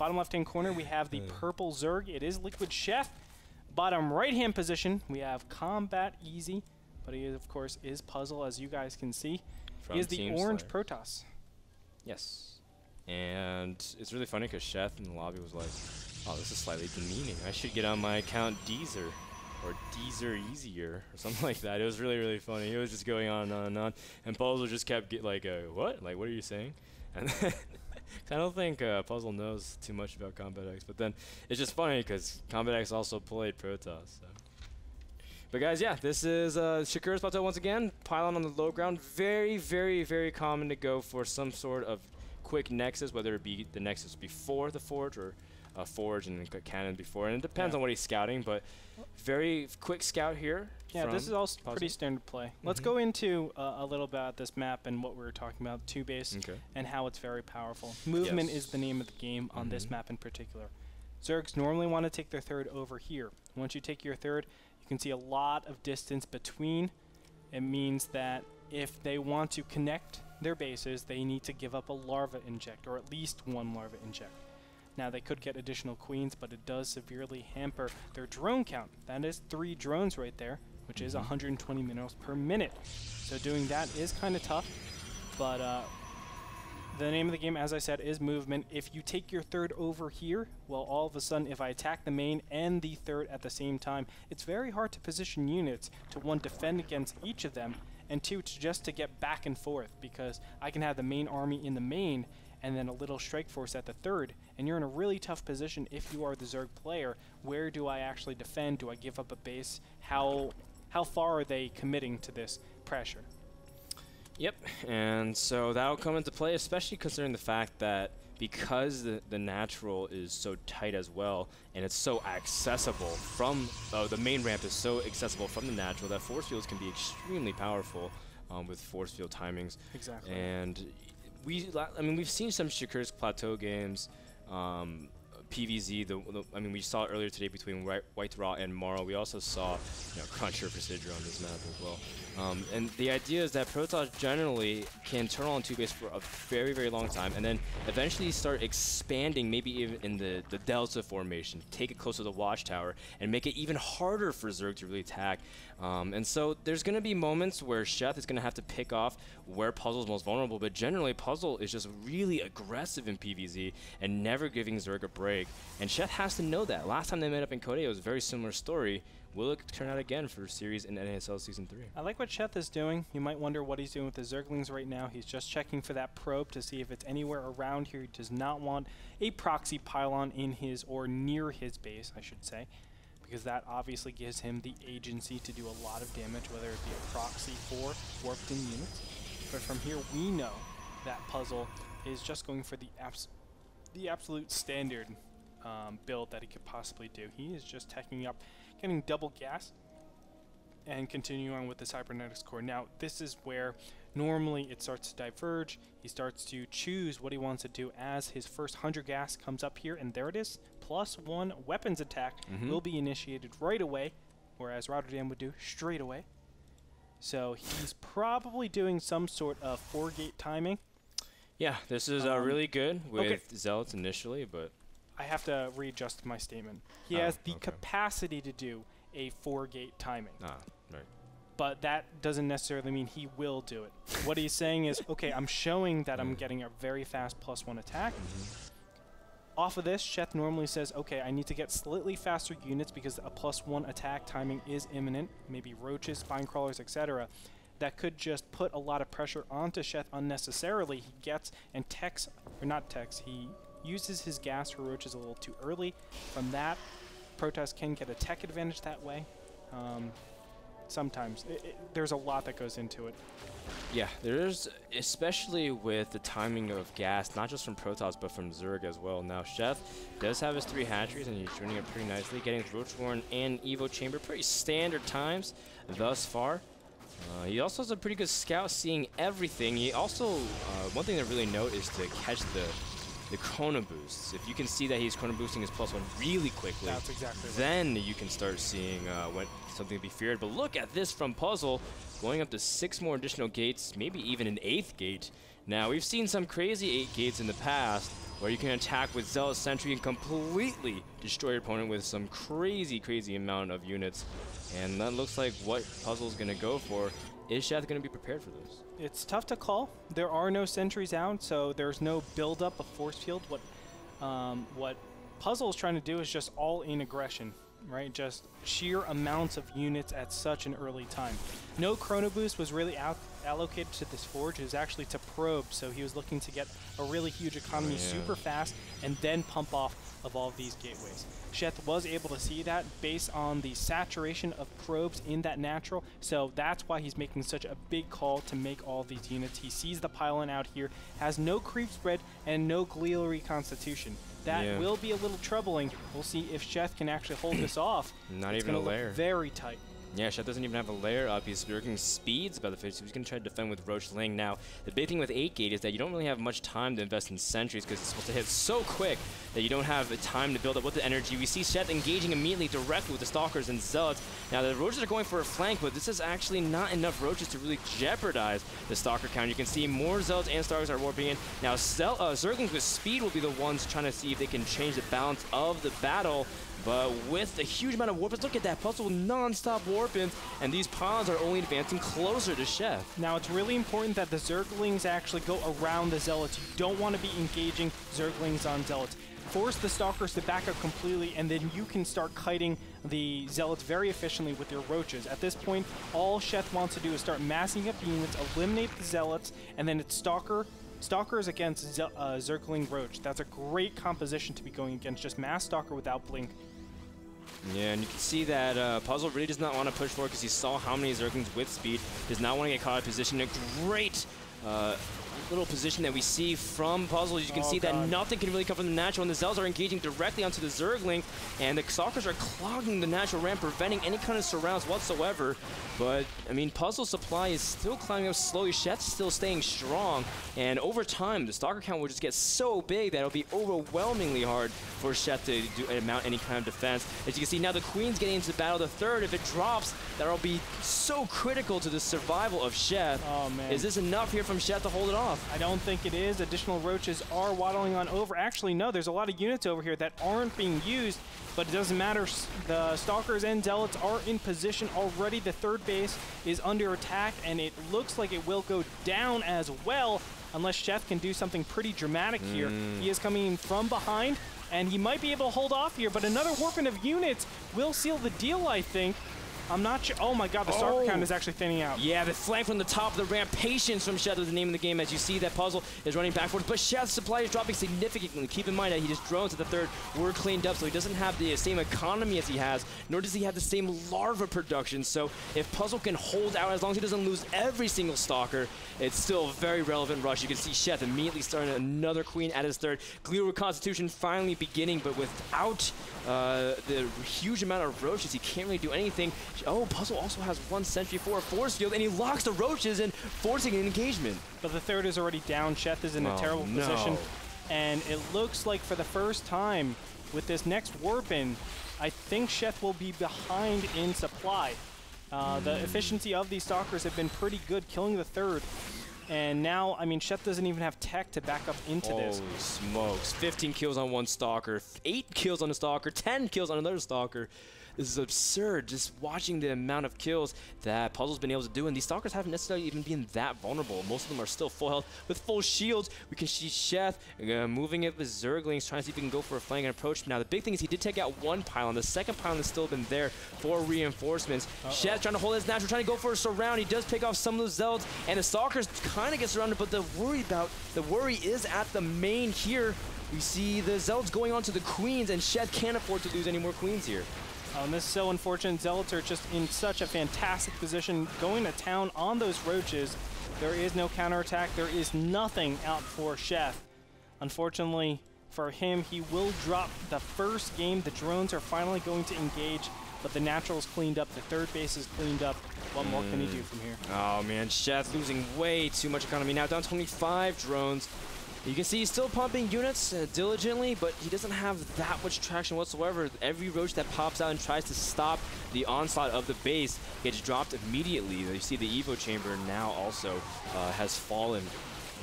Bottom left-hand corner, we have the purple Zerg. It is Liquid Chef. Bottom right-hand position, we have Combat Easy. But he, of course, is Puzzle, as you guys can see. From he is the orange Slayer. Protoss. Yes. And it's really funny because Sheth in the lobby was like, oh, this is slightly demeaning. I should get on my account Deezer or Deezer Easier or something like that. It was really, really funny. It was just going on and on and on. And Puzzle just kept like, what? Like, what are you saying? And then I don't think Puzzle knows too much about Combat X. But then it's just funny because Combat X also played Protoss. So. But guys, yeah, this is Shakuras Plateau once again. Pylon on the low ground. Very, very, very common to go for some sort of quick nexus, whether it be the nexus before the forge or a forge and a cannon before. And it depends on what he's scouting, but very quick scout here. Yeah, this is also pretty standard play. Let's go into a little bit about this map and what we were talking about, two base, and how it's very powerful. Movement is the name of the game on this map in particular. Zergs normally want to take their third over here. Once you take your third, you can see a lot of distance between. It means that if they want to connect their bases, they need to give up a larva inject, or at least one larva inject. Now they could get additional queens, but it does severely hamper their drone count. That is 3 drones right there, which is 120 minerals per minute. So doing that is kind of tough, but the name of the game, as I said, is movement. If you take your third over here, well, all of a sudden, if I attack the main and the third at the same time, it's very hard to position units to, one, defend against each of them, and two, to just to get back and forth, because I can have the main army in the main and then a little strike force at the third, and you're in a really tough position if you are the Zerg player. Where do I actually defend? Do I give up a base? How far are they committing to this pressure? Yep, and so that'll come into play, especially considering the fact that because the natural is so tight as well, and it's so accessible from, the main ramp is so accessible from the natural that force fields can be extremely powerful with force field timings. Exactly. And we've seen some Shakuras Plateau games, PVZ, we saw earlier today between White Raw and Mara. We also saw Cruncher Procedure on this map as well. And the idea is that Protoss generally can turn on 2-base for a very, very long time and then eventually start expanding, maybe even in the Delta formation, take it close to the Watchtower, and make it even harder for Zerg to really attack. And so there's going to be moments where Sheth is going to have to pick off where Puzzle's most vulnerable, but generally Puzzle is just really aggressive in PvZ and never giving Zerg a break. And Sheth has to know that. Last time they met up in Code A, it was a very similar story. Will it turn out again for series in NASL Season 3? I like what Sheth is doing. You might wonder what he's doing with the Zerglings right now. He's just checking for that probe to see if it's anywhere around here. He does not want a proxy pylon in his or near his base, I should say, because that obviously gives him the agency to do a lot of damage, whether it be a proxy or warped-in units. But from here, we know that Puzzle is just going for the absolute standard build that he could possibly do. He is just teching up, getting double gas, and continuing on with the cybernetics core. Now, this is where normally it starts to diverge. He starts to choose what he wants to do as his first 100 gas comes up here, and there it is. +1 weapons attack will be initiated right away, whereas Rotterdam would do straight away. So he's probably doing some sort of 4-gate timing. Yeah, this is really good with Zealots initially, but I have to readjust my statement. He has the capacity to do a 4-gate timing. Right. But that doesn't necessarily mean he will do it. What he's saying is, okay, I'm showing that I'm getting a very fast +1 attack. Off of this, Sheth normally says, okay, I need to get slightly faster units because a +1 attack timing is imminent. Maybe roaches, spine crawlers, etc. That could just put a lot of pressure onto Sheth unnecessarily. He gets and techs, or not techs, he uses his gas for roaches a little too early. From that, Protoss can get a tech advantage that way. Sometimes. There's a lot that goes into it. Yeah, there is, especially with the timing of gas, not just from Protoss, but from Zerg as well. Now, Sheth does have his 3 hatcheries, and he's joining it pretty nicely, getting Roach Warren and Evo Chamber. Pretty standard times thus far. He also has a pretty good scout seeing everything. He also, one thing to really note is to catch the chrono boosts. If you can see that he's chrono boosting his +1 really quickly, that's exactly right. Then you can start seeing what something to be feared. But look at this from Puzzle, going up to 6 more additional gates, maybe even an 8th gate. Now, we've seen some crazy 8 gates in the past where you can attack with Zealous Sentry and completely destroy your opponent with some crazy, crazy amount of units. And that looks like what Puzzle's going to go for. Is Sheth going to be prepared for this? It's tough to call. There are no sentries out, so there's no buildup of force field. What Puzzle's trying to do is just all-in aggression, right? Just sheer amounts of units at such an early time. No Chrono Boost was really allocated to this forge. It was actually to probe, so he was looking to get a really huge economy super fast and then pump off of all of these gateways. Sheth was able to see that based on the saturation of probes in that natural, so that's why he's making such a big call to make all these units. He sees the pylon out here, has no creep spread and no glial reconstitution. That will be a little troubling. We'll see if Sheth can actually hold this off. Not even a lair. Very tight. Yeah, Sheth doesn't even have a lair up. He's working speeds by the 50. He's going to try to defend with Roach Ling. Now, the big thing with 8 Gate is that you don't really have much time to invest in sentries because it's supposed to hit so quick that you don't have the time to build up with the energy. We see Sheth engaging immediately directly with the Stalkers and Zealots. Now, the Roaches are going for a flank, but this is actually not enough Roaches to really jeopardize the Stalker count. You can see more Zealots and Stalkers are warping in. Now, Zerglings with speed will be the ones trying to see if they can change the balance of the battle. But with a huge amount of warp-ins, look at that Puzzle non-stop warp-ins, and these pawns are only advancing closer to Sheth. Now, it's really important that the Zerglings actually go around the Zealots. You don't want to be engaging Zerglings on Zealots. Force the Stalkers to back up completely, and then you can start kiting the Zealots very efficiently with your Roaches. At this point, all Sheth wants to do is start massing up units, eliminate the Zealots, and then it's Stalkers against Zergling Roach. That's a great composition to be going against, just mass Stalker without Blink. Yeah, and you can see that Puzzle really does not want to push forward because he saw how many Zerglings with speed. Does not want to get caught in position. A great little position that we see from Puzzle. You can see that nothing can really come from the natural, and the Zealots are engaging directly onto the Zergling, and the Stalkers are clogging the natural ramp, preventing any kind of surrounds whatsoever. But, I mean, Puzzle's supply is still climbing up slowly. Sheth's still staying strong, and over time, the Stalker count will just get so big that it'll be overwhelmingly hard for Sheth to mount any kind of defense. As you can see, now the Queen's getting into the battle. The third, if it drops, that'll be so critical to the survival of Sheth. Oh, man. Is this enough here from Sheth to hold it off? I don't think it is. Additional Roaches are waddling on over. Actually, no, there's a lot of units over here that aren't being used, but it doesn't matter. The Stalkers and Zealots are in position already. The third base is under attack, and it looks like it will go down as well, unless Sheth can do something pretty dramatic here. He is coming in from behind, and he might be able to hold off here, but another warping of units will seal the deal, I think. I'm not sure. Oh my god, the Stalker count is actually thinning out. Yeah, the flank from the top of the ramp. Patience from Sheth is the name of the game. As you see, that Puzzle is running backwards, but Sheth's supply is dropping significantly. Keep in mind that he just drones at the third were cleaned up, so he doesn't have the same economy as he has, nor does he have the same larva production. So if Puzzle can hold out, as long as he doesn't lose every single Stalker, it's still a very relevant rush. You can see Sheth immediately starting another Queen at his third. Glial Reconstitution finally beginning, but without the huge amount of Roaches, he can't really do anything. Oh, Puzzle also has one sentry for a force field, and he locks the Roaches in, forcing an engagement. But the third is already down. Sheth is in a terrible position. And it looks like for the first time with this next warp-in, I think Sheth will be behind in supply. The efficiency of these Stalkers have been pretty good, killing the third. And now, I mean, Sheth doesn't even have tech to back up into this. Holy smokes. 15 kills on one Stalker, 8 kills on a Stalker, 10 kills on another Stalker. This is absurd, just watching the amount of kills that Puzzle's been able to do, and these Stalkers haven't necessarily even been that vulnerable. Most of them are still full health with full shields. We can see Sheth moving it with Zerglings, trying to see if he can go for a flank and approach. Now, the big thing is he did take out one pylon. The second pylon has still been there for reinforcements. Sheth trying to hold his natural, trying to go for a surround. He does pick off some of those Zealots, and the Stalkers kind of get surrounded, but the worry is at the main here. We see the Zealots going on to the Queens, and Sheth can't afford to lose any more Queens here. Oh, and this is so unfortunate. Zealots are just in such a fantastic position, going to town on those Roaches. There is no counterattack. There is nothing out for Sheth. Unfortunately for him, he will drop the first game. The drones are finally going to engage, but the natural's cleaned up. The third base is cleaned up. What more can he do from here? Oh, man. Sheth losing way too much economy. Now down 25 drones. You can see he's still pumping units diligently, but he doesn't have that much traction whatsoever. Every Roach that pops out and tries to stop the onslaught of the base gets dropped immediately. You see the Evo Chamber now also has fallen.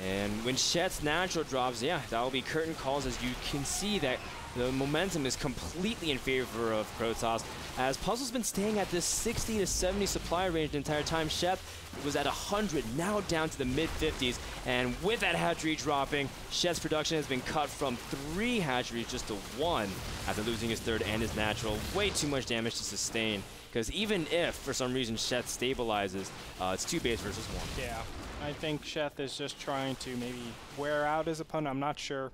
And when Sheth's natural drops, yeah, that'll be curtain calls, as you can see that the momentum is completely in favor of Protoss, as Puzzle's been staying at this 60 to 70 supply range the entire time. Sheth was at 100, now down to the mid-50s, and with that hatchery dropping, Sheth's production has been cut from 3 hatcheries just to 1 after losing his third and his natural. Way too much damage to sustain, because even if, for some reason, Sheth stabilizes, it's 2 base versus 1. Yeah, I think Sheth is just trying to maybe wear out his opponent, I'm not sure.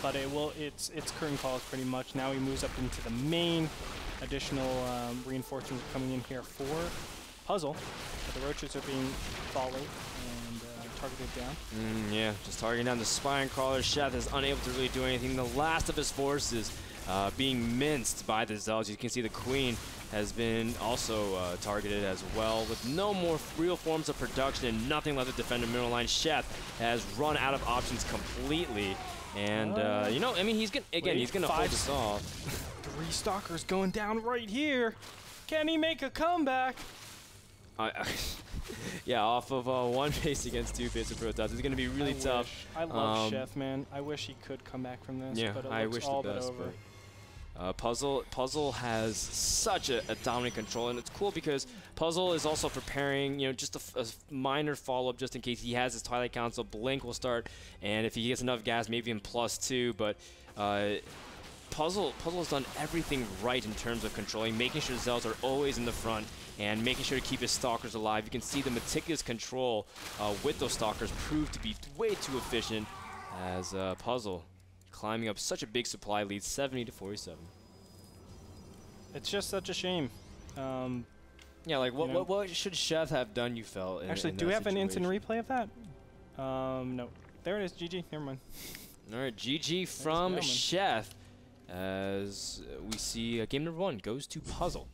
But it will, it's curtain calls pretty much. Now he moves up into the main. Additional reinforcements are coming in here for Puzzle. But the roaches are being followed and targeted down. Yeah, just targeting down the spine crawler. Sheth is unable to really do anything. The last of his forces being minced by the Zelds. You can see the Queen has been also targeted as well, with no more real forms of production and nothing left to defend the middle line. Sheth has run out of options completely. And, you know, I mean, he's gonna, again, he's gonna hold us off. 3 stalkers going down right here. Can he make a comeback? Yeah, off of 1 base against 2 base of Protoss. It's gonna be really tough. I love Sheth, man. I wish he could come back from this. Yeah, but I wish the best, but Puzzle has such a dominant control, and it's cool because Puzzle is also preparing, you know, just a minor follow-up just in case he has his Twilight Council. Blink will start, and if he gets enough gas, maybe in +2, but Puzzle has done everything right in terms of controlling, making sure the Zelds are always in the front, and making sure to keep his Stalkers alive. You can see the meticulous control with those Stalkers proved to be way too efficient, as Puzzle climbing up such a big supply lead, 70 to 47. It's just such a shame. Yeah, like what should Sheth have done? You felt in, actually. In do we have situation? An instant replay of that? No. There it is. GG. Never mind. All right, GG from Sheth, as we see game number 1 goes to Puzzle.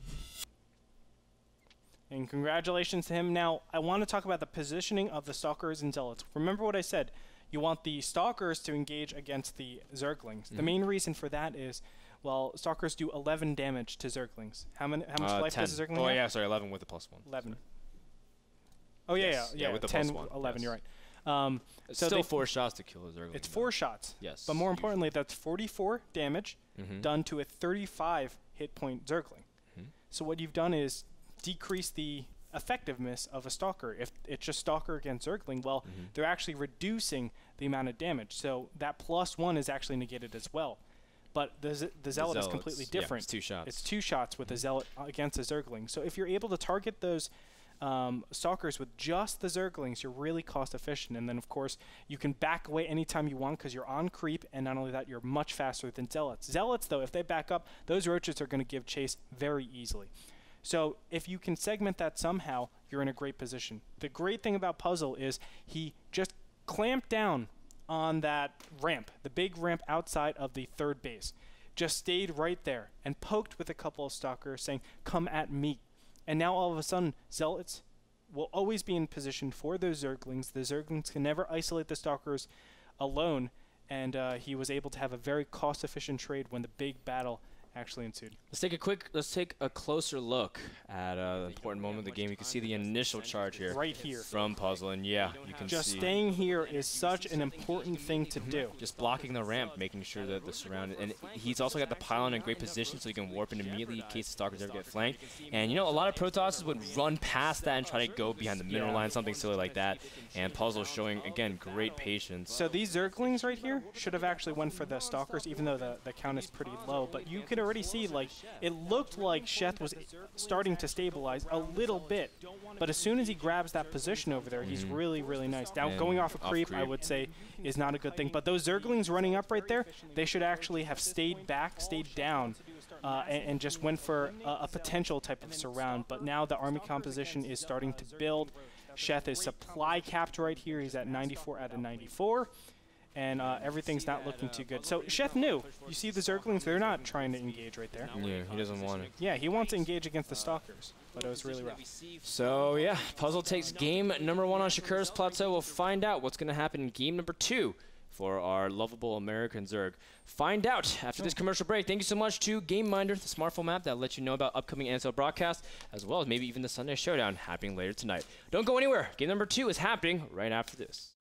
And congratulations to him. Now I want to talk about the positioning of the Stalkers and Zealots. Remember what I said. You want the Stalkers to engage against the Zerglings. The main reason for that is, well, Stalkers do 11 damage to Zerglings. How much life 10. Does a Zergling have? Oh, yeah, sorry, 11 with a +1. 11. Sorry. Oh, yeah, yes. Yeah, with a 10, +1. 11, yes. You're right. It's so still 4 shots to kill a Zergling. It's 4 shots. Yes. But more importantly, that's 44 damage done to a 35 hit point Zergling. So what you've done is decrease the effectiveness of a Stalker. If it's just Stalker against Zergling, well, they're actually reducing the amount of damage. So that +1 is actually negated as well. But the Zealot is completely different. Yeah, it's 2 shots. It's 2 shots with a Zealot against a Zergling. So if you're able to target those Stalkers with just the Zerglings, you're really cost efficient. And then, of course, you can back away anytime you want because you're on creep, and not only that, you're much faster than Zealots. Zealots, though, if they back up, those roaches are going to give chase very easily. So if you can segment that somehow, you're in a great position. The great thing about Puzzle is he just clamped down on that ramp, the big ramp outside of the 3rd base, just stayed right there and poked with a couple of Stalkers saying, come at me. And now all of a sudden, Zealots will always be in position for those Zerglings. The Zerglings can never isolate the Stalkers alone, and he was able to have a very cost-efficient trade when the big battle actually ensued. Let's take a closer look at an important moment of the game. You can see the initial charge here, right here, from Puzzle, and yeah, you can just see staying here is such an important thing to do. Just blocking the ramp, making sure that the surround, and he's also got the pylon in great position, so he can warp in immediately in case the Stalkers ever get flanked. And you know, a lot of Protosses would run past that and try to go behind the mineral line, something silly like that. And Puzzle showing again great patience. So these Zerglings right here should have actually went for the Stalkers, even though the count is pretty low. But you can already see, like, it looked like Sheth was starting to stabilize a little bit, but as soon as he grabs that position over there, he's really nice. Now going off a creep, I would say, is not a good thing, but those Zerglings running up right there, they should actually have stayed back, stayed down, and just went for a potential type of surround. But now the army composition is starting to build. Sheth is supply capped right here. He's at 94 out of 94. And everything's not looking too good. So Sheth knew. You see the Zerglings, they're not trying to engage right there. Yeah, he doesn't want it. Yeah, he wants to engage against the Stalkers, but it was really rough. So yeah, Puzzle takes game number 1 on Shakuras Plateau. We'll find out what's going to happen in game number 2 for our lovable American Zerg. Find out after this commercial break. Thank you so much to Game Minder, the smartphone map that lets you know about upcoming NSL broadcasts, as well as maybe even the Sunday Showdown happening later tonight. Don't go anywhere. Game number 2 is happening right after this.